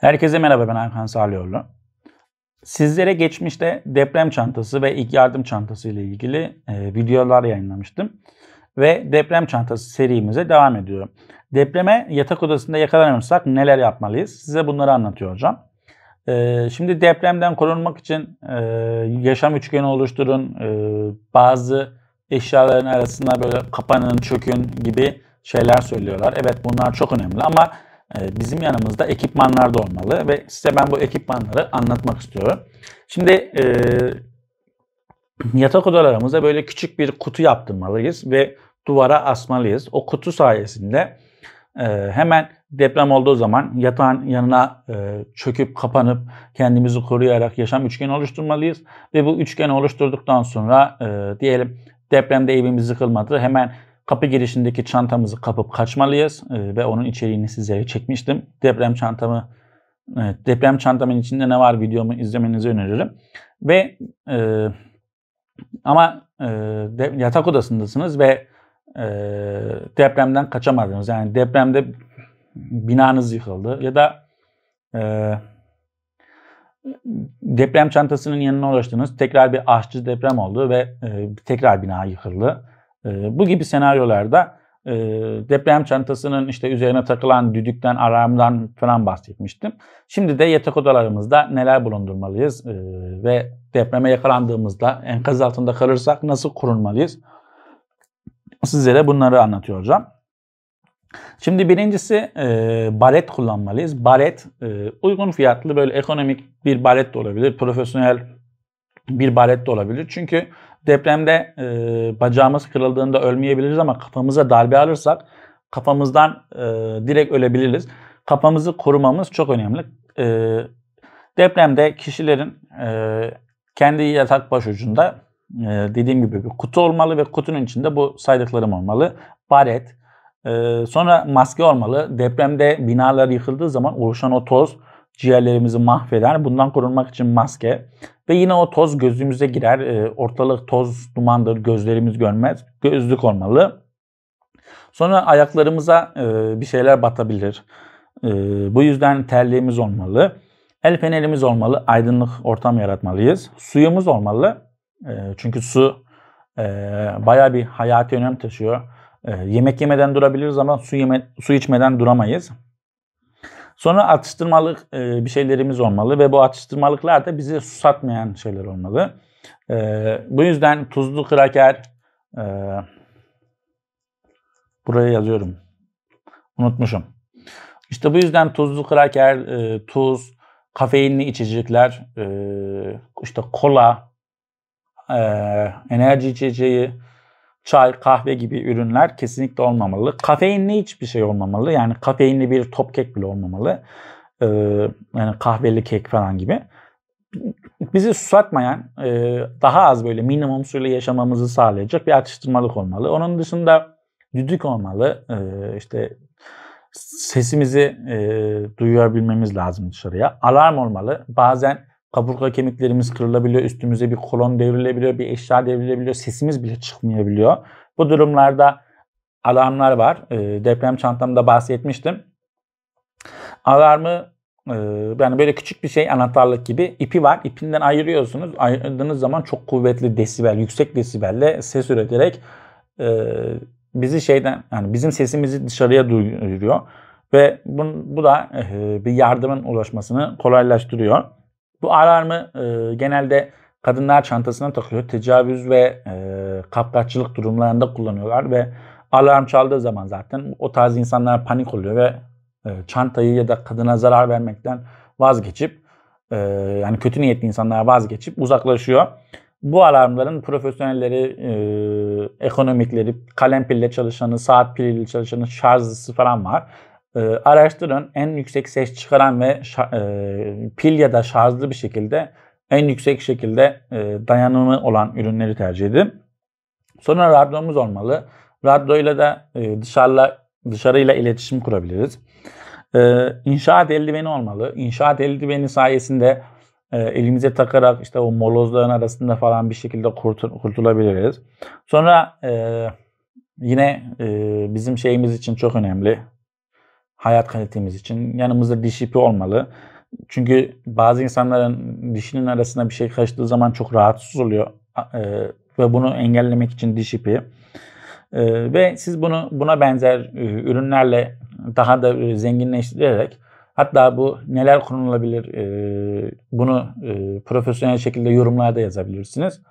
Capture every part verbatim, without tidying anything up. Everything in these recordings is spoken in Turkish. Herkese merhaba, ben Hakan Salihoğlu. Sizlere geçmişte deprem çantası ve ilk yardım çantası ile ilgili e, videolar yayınlamıştım. Ve deprem çantası serimize devam ediyor. Depreme yatak odasında yakalanıyorsak neler yapmalıyız? Size bunları anlatıyor hocam. E, şimdi depremden korunmak için e, yaşam üçgeni oluşturun. E, bazı eşyaların arasına böyle kapanın, çökün gibi şeyler söylüyorlar. Evet, bunlar çok önemli ama bizim yanımızda ekipmanlar da olmalı ve size ben bu ekipmanları anlatmak istiyorum. Şimdi e, yatak odalarımıza böyle küçük bir kutu yaptırmalıyız ve duvara asmalıyız. O kutu sayesinde e, hemen deprem olduğu zaman yatağın yanına e, çöküp kapanıp kendimizi koruyarak yaşam üçgeni oluşturmalıyız. Ve bu üçgeni oluşturduktan sonra e, diyelim depremde evimiz yıkılmadı, hemen kapı girişindeki çantamızı kapıp kaçmalıyız ee, ve onun içeriğini sizlere çekmiştim. Deprem çantamı, evet, deprem çantamın içinde ne var videomu izlemenizi öneririm. Ve e, ama e, de, yatak odasındasınız ve e, depremden kaçamadınız. Yani depremde binanız yıkıldı ya da e, deprem çantasının yanına ulaştınız. Tekrar bir aşçı deprem oldu ve e, tekrar bina yıkıldı. Bu gibi senaryolarda deprem çantasının işte üzerine takılan düdükten, alarmdan falan bahsetmiştim. Şimdi de yatak odalarımızda neler bulundurmalıyız ve depreme yakalandığımızda enkaz altında kalırsak nasıl korunmalıyız? Sizlere bunları anlatıyor hocam. Şimdi birincisi baret kullanmalıyız. Baret uygun fiyatlı, böyle ekonomik bir baret de olabilir, profesyonel bir baret de olabilir. Çünkü depremde e, bacağımız kırıldığında ölmeyebiliriz ama kafamıza darbe alırsak kafamızdan e, direkt ölebiliriz. Kafamızı korumamız çok önemli. E, depremde kişilerin e, kendi yatak başucunda e, dediğim gibi bir kutu olmalı ve kutunun içinde bu saydıklarım olmalı. Baret, e, sonra maske olmalı. Depremde binalar yıkıldığı zaman oluşan o toz ciğerlerimizi mahveder. Bundan korunmak için maske. Ve yine o toz gözümüze girer. E, ortalık toz dumandır. Gözlerimiz görmez. Gözlük olmalı. Sonra ayaklarımıza e, bir şeyler batabilir. E, bu yüzden terliğimiz olmalı. El fenerimiz olmalı. Aydınlık ortam yaratmalıyız. Suyumuz olmalı. E, çünkü su e, bayağı bir hayati önem taşıyor. E, yemek yemeden durabiliriz ama su, yeme, su içmeden duramayız. Sonra atıştırmalık e, bir şeylerimiz olmalı ve bu atıştırmalıklar da bizi susatmayan şeyler olmalı. E, bu yüzden tuzlu kraker, e, buraya yazıyorum, unutmuşum. İşte bu yüzden tuzlu kraker, e, tuz, kafeinli içecekler, e, işte kola, e, enerji içeceği, çay, kahve gibi ürünler kesinlikle olmamalı. Kafeinli hiçbir şey olmamalı. Yani kafeinli bir top kek bile olmamalı. Ee, yani kahveli kek falan gibi. Bizi susatmayan, e, daha az böyle minimum suyla yaşamamızı sağlayacak bir atıştırmalık olmalı. Onun dışında düdük olmalı. Ee, işte sesimizi e, duyabilmemiz lazım dışarıya. Alarm olmalı. Bazen kaburga kemiklerimiz kırılabiliyor, üstümüze bir kolon devrilebiliyor, bir eşya devrilebiliyor, sesimiz bile çıkmayabiliyor. Bu durumlarda alarmlar var. E, deprem çantamda bahsetmiştim. Alarmı e, yani böyle küçük bir şey, anahtarlık gibi ipi var. İpinden ayırıyorsunuz. Ayırdığınız zaman çok kuvvetli desibel, yüksek desibelle ses üreterek e, bizi şeyden, yani bizim sesimizi dışarıya duyuruyor ve bu, bu da e, bir yardımın ulaşmasını kolaylaştırıyor. Bu alarmı e, genelde kadınlar çantasına takıyor. Tecavüz ve e, kapkaççılık durumlarında kullanıyorlar ve alarm çaldığı zaman zaten o tarz insanlar panik oluyor ve e, çantayı ya da kadına zarar vermekten vazgeçip e, yani kötü niyetli insanlar vazgeçip uzaklaşıyor. Bu alarmların profesyonelleri, e, ekonomikleri, kalem pille çalışanı, saat piliyle çalışanı, şarjlısı falan var. E, araştırın, en yüksek ses çıkaran ve e, pil ya da şarjlı bir şekilde en yüksek şekilde e, dayanımı olan ürünleri tercih edin. Sonra radyomuz olmalı. Radyoyla da e, dışarıla, dışarıyla iletişim kurabiliriz. E, inşaat eldiveni olmalı. İnşaat eldiveni sayesinde e, elimize takarak işte o molozların arasında falan bir şekilde kurtul kurtulabiliriz. Sonra e, yine e, bizim şeyimiz için çok önemli. hayat kalitemiz için yanımızda D C P olmalı. Çünkü bazı insanların dişinin arasına bir şey kaçtığı zaman çok rahatsız oluyor. E, ve bunu engellemek için D C P. E, ve siz bunu buna benzer e, ürünlerle daha da e, zenginleştirerek, hatta bu neler konulabilir e, bunu e, profesyonel şekilde yorumlarda yazabilirsiniz.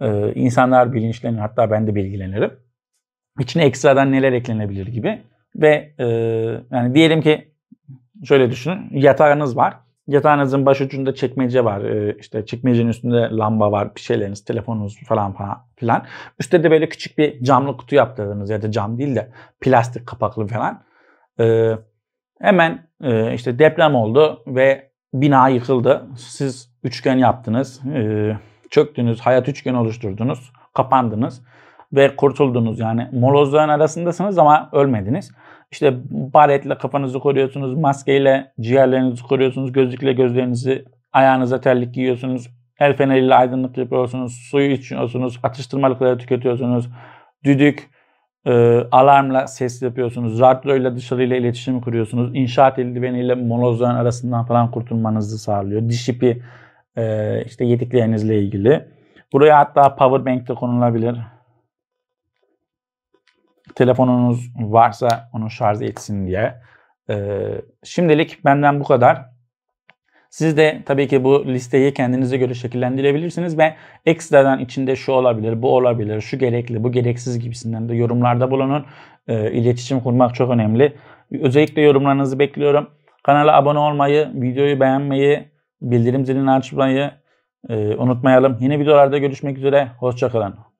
E, insanlar bilinçlenir, hatta ben de bilgilenirim. İçine ekstradan neler eklenebilir gibi. Ve e, yani diyelim ki şöyle düşünün, yatağınız var. Yatağınızın başucunda çekmece var. Ee, işte çekmecenin üstünde lamba var, bir şeyleriniz, telefonunuz falan filan. Üstte de böyle küçük bir camlı kutu yaptırdınız, ya da cam değil de plastik kapaklı falan. Ee, hemen e, işte deprem oldu ve bina yıkıldı. Siz üçgen yaptınız, e, çöktünüz, hayat üçgen oluşturdunuz, kapandınız ve kurtuldunuz. Yani molozların arasındasınız ama ölmediniz. İşte baretle kafanızı koruyorsunuz, maskeyle ciğerlerinizi koruyorsunuz, gözlükle gözlerinizi, ayağınıza terlik giyiyorsunuz, el feneriyle aydınlık yapıyorsunuz, suyu içiyorsunuz, atıştırmalıkları tüketiyorsunuz, düdük, e, alarmla ses yapıyorsunuz, radyoyla dışarıyla iletişim kuruyorsunuz, inşaat eldiveniyle molozların arasından falan kurtulmanızı sağlıyor. Diş ipi e, işte yediklerinizle ilgili. Buraya hatta power bank de konulabilir. Telefonunuz varsa onu şarj etsin diye. Ee, şimdilik benden bu kadar. Siz de tabii ki bu listeyi kendinize göre şekillendirebilirsiniz ve ekstradan içinde şu olabilir, bu olabilir, şu gerekli, bu gereksiz gibisinden de yorumlarda bulunun. Ee, iletişim kurmak çok önemli. Özellikle yorumlarınızı bekliyorum. Kanala abone olmayı, videoyu beğenmeyi, bildirim zilini açmayı e, unutmayalım. Yeni videolarda görüşmek üzere. Hoşça kalın.